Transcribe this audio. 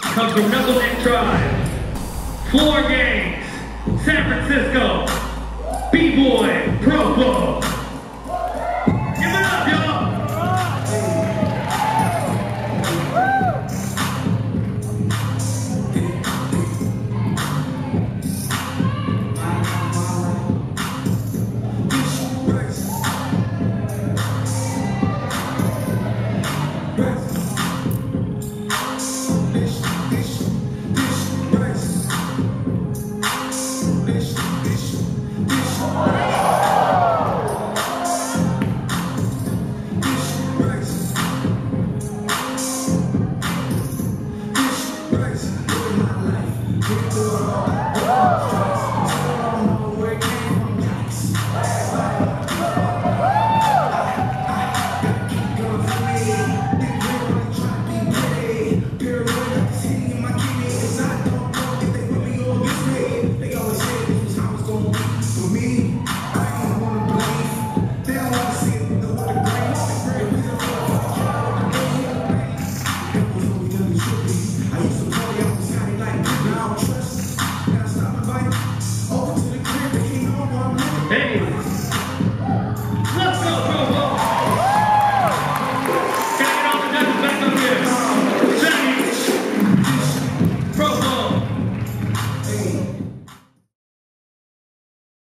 Comes from Knucklehead Tribe, Floor Games, San Francisco, B-Boy Profowon.